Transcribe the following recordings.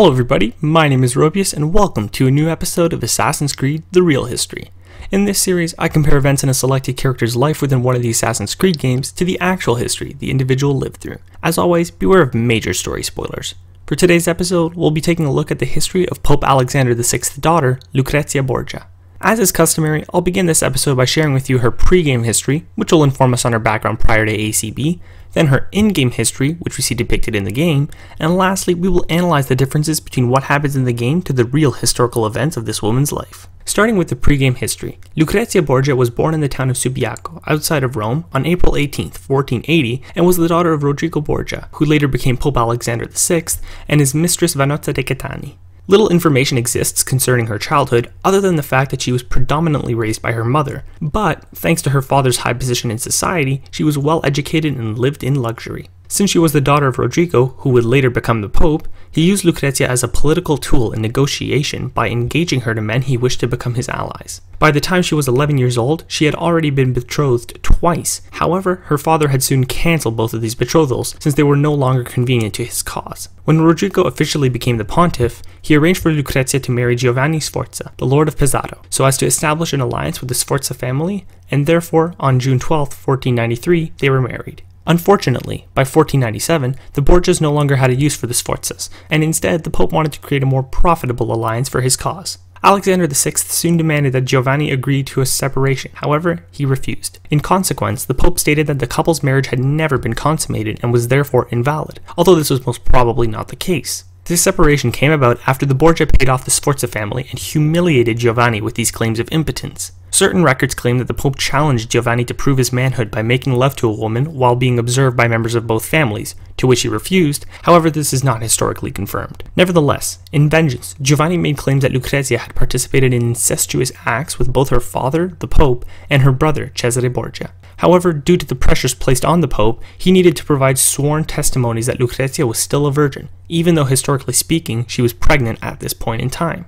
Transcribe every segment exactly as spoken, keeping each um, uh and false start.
Hello everybody, my name is Robius and welcome to a new episode of Assassin's Creed The Real History. In this series, I compare events in a selected character's life within one of the Assassin's Creed games to the actual history the individual lived through. As always, beware of major story spoilers. For today's episode, we'll be taking a look at the history of Pope Alexander the sixth's daughter, Lucrezia Borgia. As is customary, I'll begin this episode by sharing with you her pre-game history, which will inform us on her background prior to A C B, then her in-game history, which we see depicted in the game, and lastly, we will analyze the differences between what happens in the game to the real historical events of this woman's life. Starting with the pre-game history, Lucrezia Borgia was born in the town of Subiaco, outside of Rome, on April eighteenth, fourteen eighty, and was the daughter of Rodrigo Borgia, who later became Pope Alexander the sixth, and his mistress Vannozza dei Cattanei. Little information exists concerning her childhood other than the fact that she was predominantly raised by her mother, but thanks to her father's high position in society, she was well educated and lived in luxury. Since she was the daughter of Rodrigo, who would later become the Pope, he used Lucrezia as a political tool in negotiation by engaging her to men he wished to become his allies. By the time she was eleven years old, she had already been betrothed twice. However, her father had soon cancelled both of these betrothals since they were no longer convenient to his cause. When Rodrigo officially became the pontiff, he arranged for Lucrezia to marry Giovanni Sforza, the lord of Pesaro, so as to establish an alliance with the Sforza family, and therefore, on June twelfth, fourteen ninety-three, they were married. Unfortunately, by fourteen ninety-seven, the Borgias no longer had a use for the Sforzas, and instead the Pope wanted to create a more profitable alliance for his cause. Alexander the sixth soon demanded that Giovanni agree to a separation, however, he refused. In consequence, the Pope stated that the couple's marriage had never been consummated and was therefore invalid, although this was most probably not the case. This separation came about after the Borgia paid off the Sforza family and humiliated Giovanni with these claims of impotence. Certain records claim that the Pope challenged Giovanni to prove his manhood by making love to a woman while being observed by members of both families, to which he refused, however this is not historically confirmed. Nevertheless, in vengeance, Giovanni made claims that Lucrezia had participated in incestuous acts with both her father, the Pope, and her brother, Cesare Borgia. However, due to the pressures placed on the Pope, he needed to provide sworn testimonies that Lucrezia was still a virgin, even though historically speaking, she was pregnant at this point in time.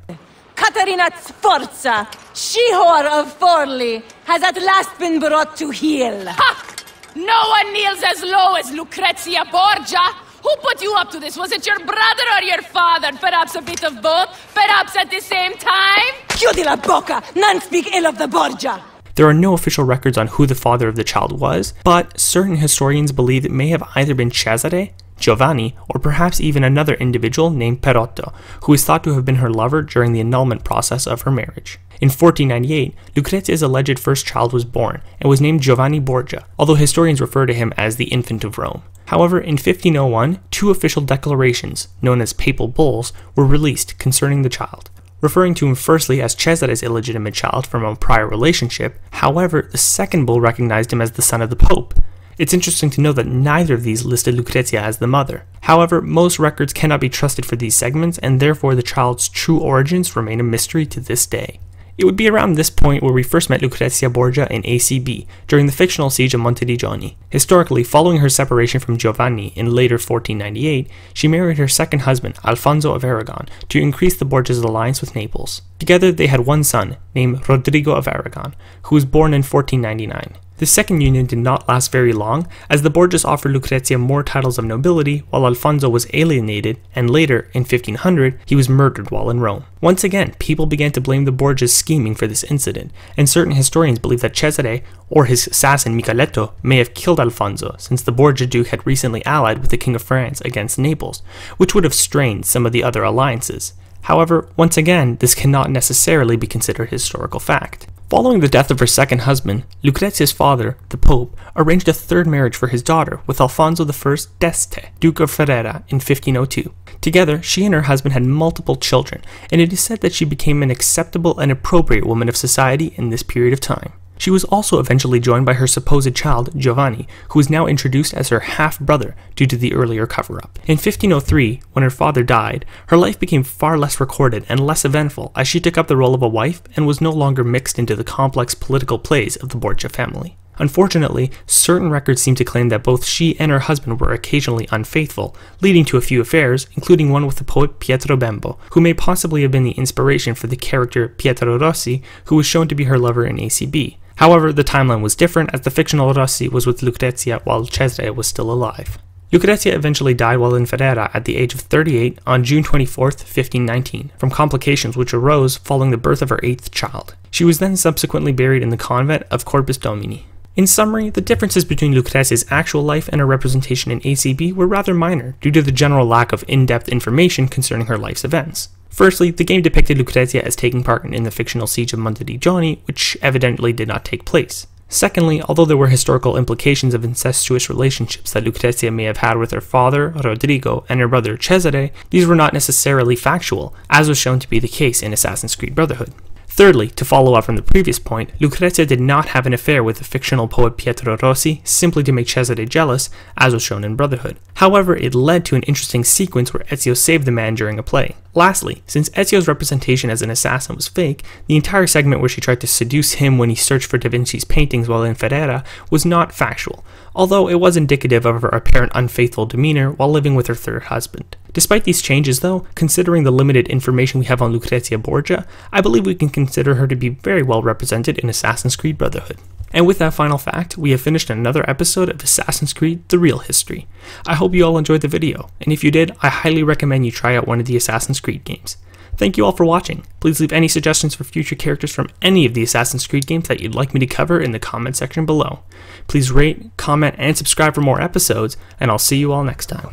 Caterina Sforza, she-whore of Forli, has at last been brought to heel. Ha! No one kneels as low as Lucrezia Borgia. Who put you up to this? Was it your brother or your father? Perhaps a bit of both? Perhaps at the same time? Chiudi la bocca! None speak ill of the Borgia! There are no official records on who the father of the child was, but certain historians believe it may have either been Cesare, Giovanni, or perhaps even another individual named Perotto, who is thought to have been her lover during the annulment process of her marriage. In fourteen ninety-eight, Lucrezia's alleged first child was born and was named Giovanni Borgia, although historians refer to him as the Infant of Rome. However, in fifteen oh one, two official declarations, known as papal bulls, were released concerning the child, referring to him firstly as Cesare's illegitimate child from a prior relationship. However, the second bull recognized him as the son of the Pope. It's interesting to know that neither of these listed Lucrezia as the mother. However, most records cannot be trusted for these segments, and therefore the child's true origins remain a mystery to this day. It would be around this point where we first met Lucrezia Borgia in A C B, during the fictional siege of Monteriggioni. Historically, following her separation from Giovanni in later fourteen ninety-eight, she married her second husband, Alfonso of Aragon, to increase the Borgias' alliance with Naples. Together, they had one son, named Rodrigo of Aragon, who was born in fourteen ninety-nine. The second union did not last very long, as the Borgias offered Lucrezia more titles of nobility while Alfonso was alienated, and later, in fifteen hundred, he was murdered while in Rome. Once again, people began to blame the Borgias' scheming for this incident, and certain historians believe that Cesare, or his assassin Micheletto, may have killed Alfonso, since the Borgia Duke had recently allied with the King of France against Naples, which would have strained some of the other alliances. However, once again, this cannot necessarily be considered historical fact. Following the death of her second husband, Lucrezia's father, the Pope, arranged a third marriage for his daughter with Alfonso I d'Este, Duke of Ferrara, in fifteen oh two. Together, she and her husband had multiple children, and it is said that she became an acceptable and appropriate woman of society in this period of time. She was also eventually joined by her supposed child, Giovanni, who is now introduced as her half-brother due to the earlier cover-up. In fifteen oh three, when her father died, her life became far less recorded and less eventful as she took up the role of a wife and was no longer mixed into the complex political plays of the Borgia family. Unfortunately, certain records seem to claim that both she and her husband were occasionally unfaithful, leading to a few affairs, including one with the poet Pietro Bembo, who may possibly have been the inspiration for the character Pietro Rossi, who was shown to be her lover in A C B. However, the timeline was different as the fictional Rossi was with Lucrezia while Cesare was still alive. Lucrezia eventually died while in Ferrara at the age of thirty-eight on June twenty-fourth, fifteen nineteen, from complications which arose following the birth of her eighth child. She was then subsequently buried in the convent of Corpus Domini. In summary, the differences between Lucrezia's actual life and her representation in A C B were rather minor due to the general lack of in-depth information concerning her life's events. Firstly, the game depicted Lucrezia as taking part in the fictional siege of Monteriggioni, which evidently did not take place. Secondly, although there were historical implications of incestuous relationships that Lucrezia may have had with her father, Rodrigo, and her brother Cesare, these were not necessarily factual, as was shown to be the case in Assassin's Creed Brotherhood. Thirdly, to follow up from the previous point, Lucrezia did not have an affair with the fictional poet Pietro Rossi simply to make Cesare jealous, as was shown in Brotherhood. However, it led to an interesting sequence where Ezio saved the man during a play. Lastly, since Ezio's representation as an assassin was fake, the entire segment where she tried to seduce him when he searched for Da Vinci's paintings while in Ferrara was not factual, although it was indicative of her apparent unfaithful demeanor while living with her third husband. Despite these changes though, considering the limited information we have on Lucrezia Borgia, I believe we can consider her to be very well represented in Assassin's Creed Brotherhood. And with that final fact, we have finished another episode of Assassin's Creed The Real History. I hope you all enjoyed the video, and if you did, I highly recommend you try out one of the Assassin's Creed games. Thank you all for watching. Please leave any suggestions for future characters from any of the Assassin's Creed games that you'd like me to cover in the comment section below. Please rate, comment, and subscribe for more episodes, and I'll see you all next time.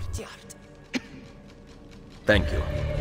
Thank you.